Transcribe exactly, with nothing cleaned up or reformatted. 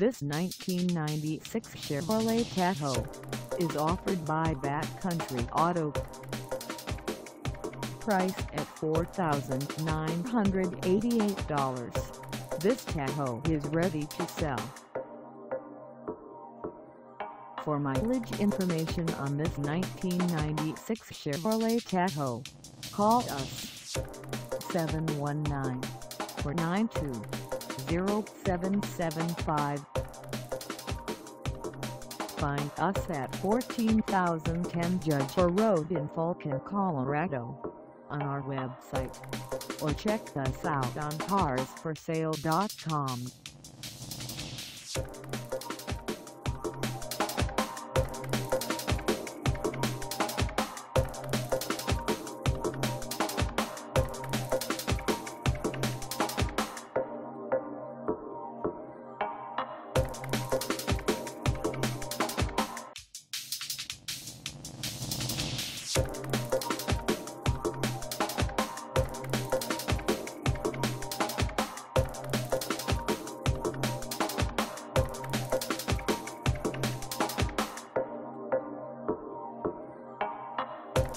This nineteen ninety-six Chevrolet Tahoe is offered by Back Country Auto. Priced at four thousand nine hundred eighty-eight dollars, this Tahoe is ready to sell. For mileage information on this nineteen ninety-six Chevrolet Tahoe, call us seven one nine, four nine two, zero seven seven five. Find us at fourteen thousand ten Judge Orr Road in Falcon, Colorado, on our website, or check us out on cars for sale dot com.